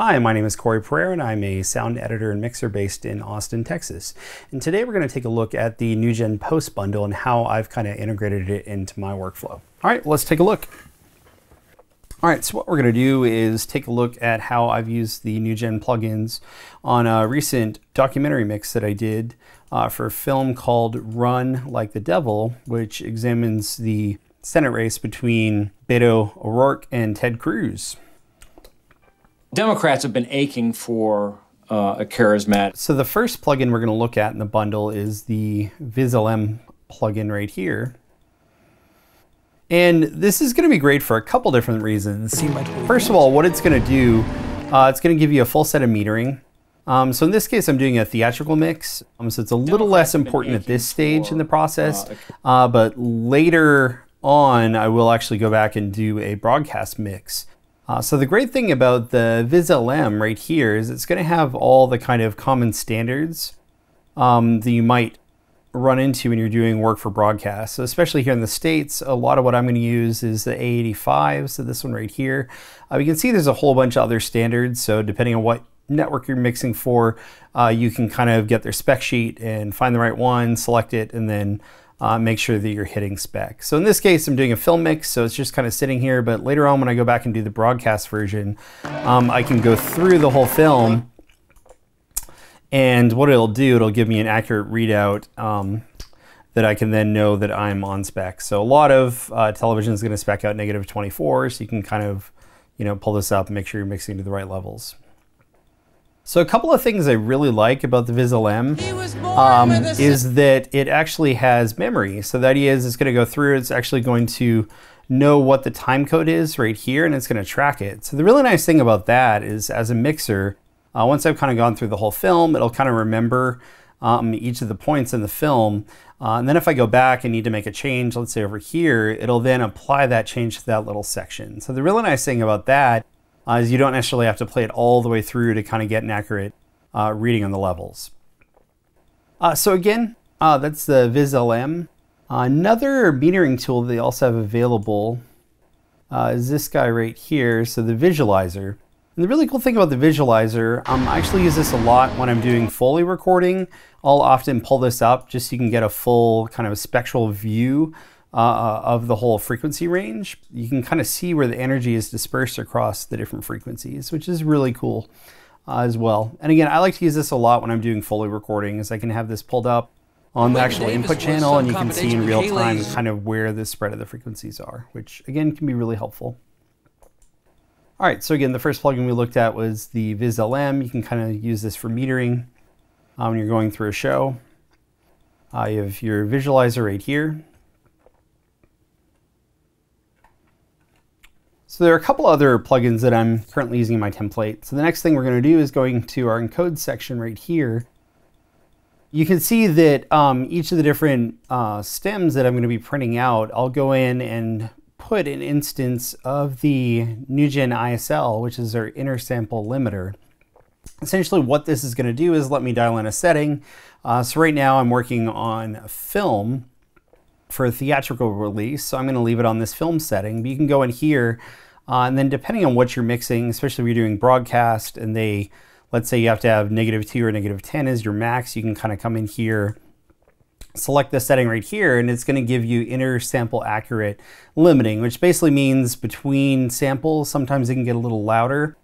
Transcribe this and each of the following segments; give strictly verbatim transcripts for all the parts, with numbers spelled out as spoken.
Hi, my name is Corey Pereira and I'm a sound editor and mixer based in Austin, Texas. And today we're going to take a look at the NUGEN Post Bundle and how I've kind of integrated it into my workflow. All right, let's take a look. All right, so what we're going to do is take a look at how I've used the NUGEN plugins on a recent documentary mix that I did uh, for a film called Run Like the Devil, which examines the Senate race between Beto O'Rourke and Ted Cruz. Democrats have been aching for uh, a charismatic. So the first plugin we're going to look at in the bundle is the VisLM plugin right here. And this is going to be great for a couple different reasons. First of all, what it's going to do, uh, it's going to give you a full set of metering. Um, so in this case, I'm doing a theatrical mix. Um, so it's a little less important at this stage in the process, uh, but later on, I will actually go back and do a broadcast mix. Uh, so the great thing about the VisLM right here is it's going to have all the kind of common standards um, that you might run into when you're doing work for broadcast. So especially here in the States, a lot of what I'm going to use is the A eighty-five, so this one right here. Uh, you can see there's a whole bunch of other standards, so depending on what network you're mixing for, uh, you can kind of get their spec sheet and find the right one, select it, and then uh, make sure that you're hitting spec. So in this case, I'm doing a film mix, so it's just kind of sitting here, but later on when I go back and do the broadcast version, um, I can go through the whole film. And what it'll do, it'll give me an accurate readout um, that I can then know that I'm on spec. So a lot of uh, television is going to spec out negative twenty-four, so you can kind of, you know, pull this up and make sure you're mixing to the right levels. So a couple of things I really like about the VisLM um, is that it actually has memory. So the idea is it's going to go through, it's actually going to know what the time code is right here, and it's going to track it. So the really nice thing about that is, as a mixer, Uh, once I've kind of gone through the whole film, it'll kind of remember um, each of the points in the film. Uh, and then if I go back and need to make a change, let's say over here, it'll then apply that change to that little section. So the really nice thing about that uh, is you don't necessarily have to play it all the way through to kind of get an accurate uh, reading on the levels. Uh, so again, uh, that's the VisLM. Uh, another metering tool they also have available uh, is this guy right here, so the Visualizer. And the really cool thing about the Visualizer, um, I actually use this a lot when I'm doing Foley recording. I'll often pull this up just so you can get a full kind of spectral view uh, of the whole frequency range. You can kind of see where the energy is dispersed across the different frequencies, which is really cool uh, as well. And again, I like to use this a lot when I'm doing Foley recordings. I can have this pulled up on the actual input channel and you can see in real time kind of where the spread of the frequencies are, which again can be really helpful. All right, so again, the first plugin we looked at was the VisLM. You can kind of use this for metering um, when you're going through a show. Uh, you have your visualizer right here. So there are a couple other plugins that I'm currently using in my template. So the next thing we're going to do is going to our encode section right here. You can see that um, each of the different uh, stems that I'm going to be printing out, I'll go in and put an instance of the NUGEN I S L, which is our inner sample limiter. Essentially what this is going to do is let me dial in a setting. Uh, so right now I'm working on a film for a theatrical release, so I'm going to leave it on this film setting. But you can go in here uh, and then depending on what you're mixing, especially if you're doing broadcast and they, let's say you have to have negative two or negative ten as your max, you can kind of come in here, select the setting right here, and it's going to give you inner sample accurate limiting, which basically means between samples, sometimes it can get a little louder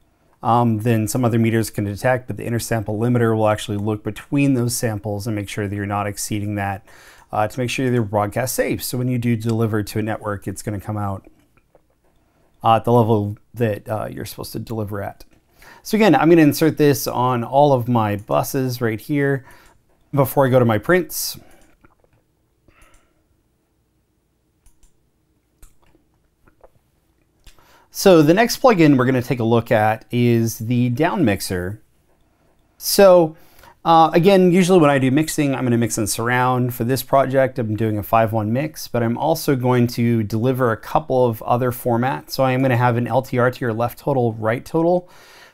um, than some other meters can detect, but the inner sample limiter will actually look between those samples and make sure that you're not exceeding that uh, to make sure they're broadcast safe. So when you do deliver to a network, it's going to come out uh, at the level that uh, you're supposed to deliver at. So again, I'm going to insert this on all of my buses right here before I go to my prints. So the next plugin we're going to take a look at is the down mixer. So uh, again, usually when I do mixing, I'm going to mix in surround. For this project, I'm doing a five one mix, but I'm also going to deliver a couple of other formats. So I am going to have an L T R T or left total, right total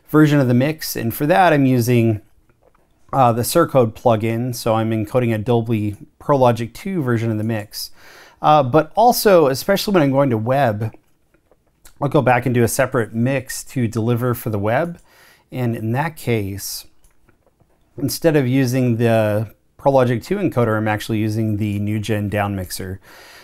version of the mix. And for that, I'm using uh, the SurCode plugin. So I'm encoding a Dolby Pro Logic two version of the mix. Uh, but also, especially when I'm going to web, I'll go back and do a separate mix to deliver for the web. And in that case, instead of using the Pro Logic two encoder, I'm actually using the NUGEN down mixer.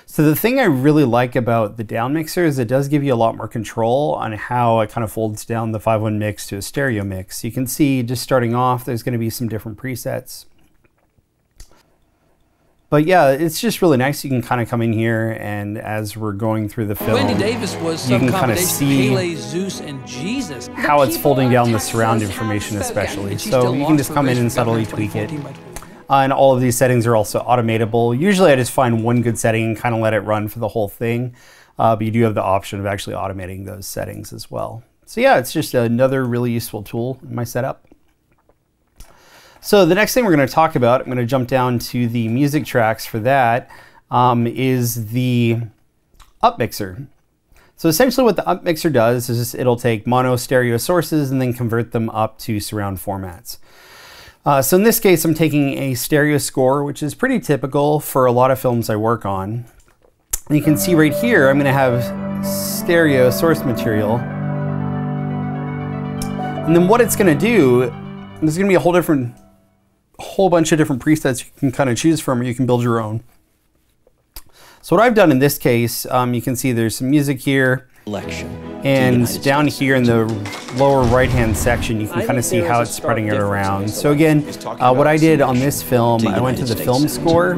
So the thing I really like about the down mixer is it does give you a lot more control on how it kind of folds down the five one mix to a stereo mix. You can see just starting off, there's going to be some different presets. But yeah, it's just really nice. You can kind of come in here, and as we're going through the film, Wendy Davis was some you can kind of see Pele, Zeus, and Jesus. How it's folding down the surround information especially. So you can just come in and subtly tweak it. Uh, and all of these settings are also automatable. Usually I just find one good setting and kind of let it run for the whole thing. Uh, but you do have the option of actually automating those settings as well. So yeah, it's just another really useful tool in my setup. So the next thing we're going to talk about, I'm going to jump down to the music tracks for that, um, is the upmixer. So essentially what the upmixer does is it'll take mono stereo sources and then convert them up to surround formats. Uh, so in this case, I'm taking a stereo score, which is pretty typical for a lot of films I work on. And you can see right here, I'm going to have stereo source material. And then what it's going to do, there's going to be a whole different whole bunch of different presets you can kind of choose from, or you can build your own. So what I've done in this case, um, you can see there's some music here, Election. and down here in the lower right-hand section, you can kind of see how it's spreading it around. So again, uh, what I did on this film, I went to the film score,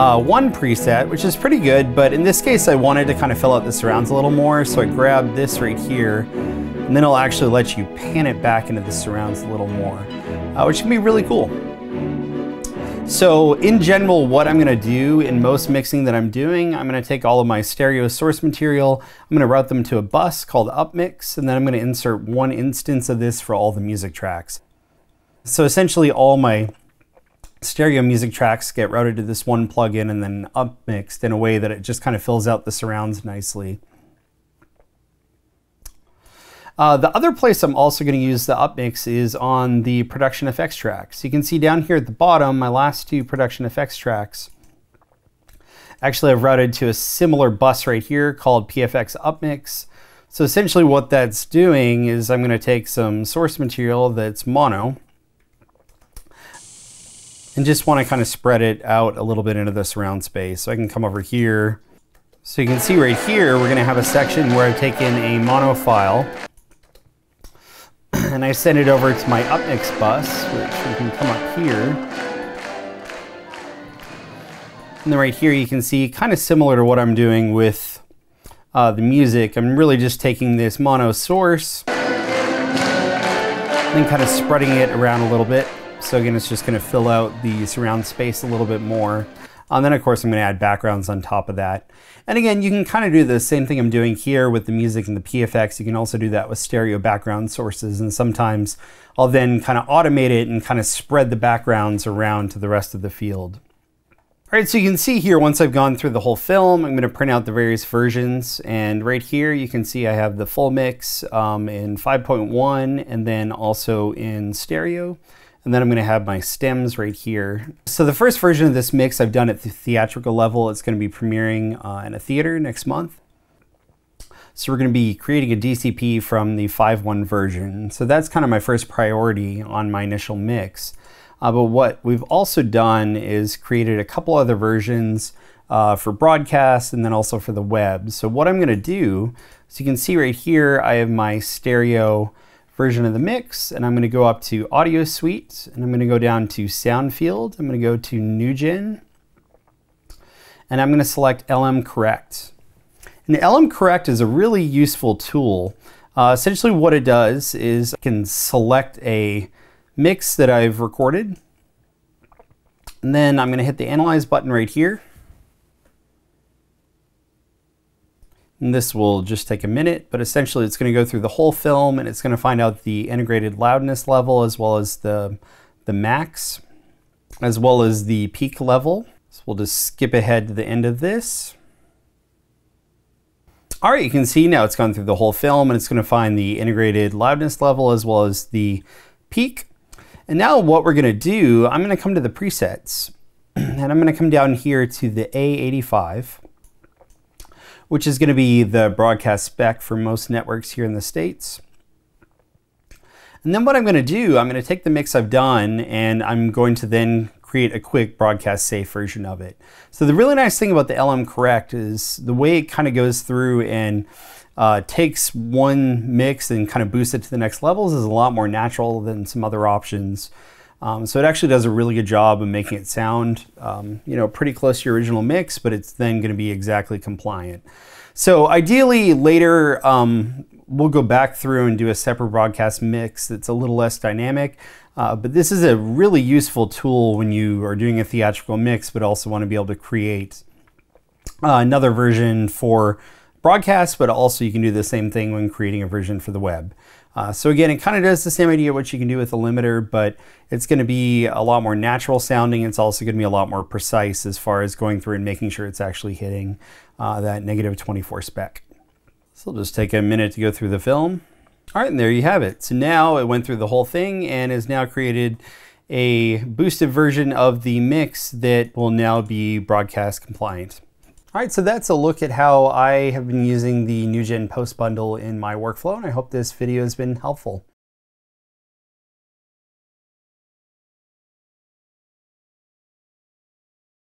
uh, one preset, which is pretty good, but in this case, I wanted to kind of fill out the surrounds a little more, so I grabbed this right here, and then it'll actually let you pan it back into the surrounds a little more. Uh, which can be really cool. So in general, what I'm gonna do in most mixing that I'm doing, I'm gonna take all of my stereo source material, I'm gonna route them to a bus called Upmix, and then I'm gonna insert one instance of this for all the music tracks. So essentially all my stereo music tracks get routed to this one plugin and then upmixed in a way that it just kind of fills out the surrounds nicely. Uh, the other place I'm also going to use the upmix is on the production effects tracks. You can see down here at the bottom, my last two production effects tracks actually I've routed to a similar bus right here called P F X Upmix. So essentially what that's doing is I'm going to take some source material that's mono and just want to kind of spread it out a little bit into the surround space. So I can come over here. So you can see right here, we're going to have a section where I've taken a mono file, and I send it over to my upmix bus, which we can come up here. And then right here you can see, kind of similar to what I'm doing with uh, the music, I'm really just taking this mono source and then kind of spreading it around a little bit. So again, it's just going to fill out the surround space a little bit more. And then of course I'm going to add backgrounds on top of that. And again, you can kind of do the same thing I'm doing here with the music and the P F X. You can also do that with stereo background sources, and sometimes I'll then kind of automate it and kind of spread the backgrounds around to the rest of the field. All right, so you can see here, once I've gone through the whole film, I'm going to print out the various versions, and right here you can see I have the full mix um, in five point one and then also in stereo. And then I'm going to have my stems right here. So the first version of this mix I've done at the theatrical level. It's going to be premiering uh, in a theater next month. So we're going to be creating a D C P from the five one version. So that's kind of my first priority on my initial mix. Uh, but what we've also done is created a couple other versions uh, for broadcast and then also for the web. So what I'm going to do, so you can see right here, I have my stereo version of the mix, and I'm going to go up to Audio Suite, and I'm going to go down to Sound Field. I'm going to go to NUGEN, and I'm going to select L M Correct. And L M Correct is a really useful tool. Uh, essentially what it does is I can select a mix that I've recorded, and then I'm going to hit the Analyze button right here. And this will just take a minute, but essentially it's going to go through the whole film, and it's going to find out the integrated loudness level as well as the, the max, as well as the peak level. So we'll just skip ahead to the end of this. All right, you can see now it's gone through the whole film, and it's going to find the integrated loudness level as well as the peak. And now what we're going to do, I'm going to come to the presets, and I'm going to come down here to the A eighty-five. Which is going to be the broadcast spec for most networks here in the States. And then what I'm gonna do, I'm gonna take the mix I've done and I'm going to then create a quick broadcast safe version of it. So the really nice thing about the L M Correct is the way it kind of goes through and uh, takes one mix and kind of boosts it to the next levels is a lot more natural than some other options. Um, so it actually does a really good job of making it sound, um, you know, pretty close to your original mix, but it's then going to be exactly compliant. So ideally later, um, we'll go back through and do a separate broadcast mix that's a little less dynamic. Uh, but this is a really useful tool when you are doing a theatrical mix, but also want to be able to create uh, another version for broadcast, but also you can do the same thing when creating a version for the web. Uh, so again, it kind of does the same idea what you can do with a limiter, but it's going to be a lot more natural sounding. It's also going to be a lot more precise as far as going through and making sure it's actually hitting uh, that negative twenty-four spec. So we'll just take a minute to go through the film. All right, and there you have it. So now it went through the whole thing and has now created a boosted version of the mix that will now be broadcast compliant. All right, so that's a look at how I have been using the NUGEN Post Bundle in my workflow, and I hope this video has been helpful.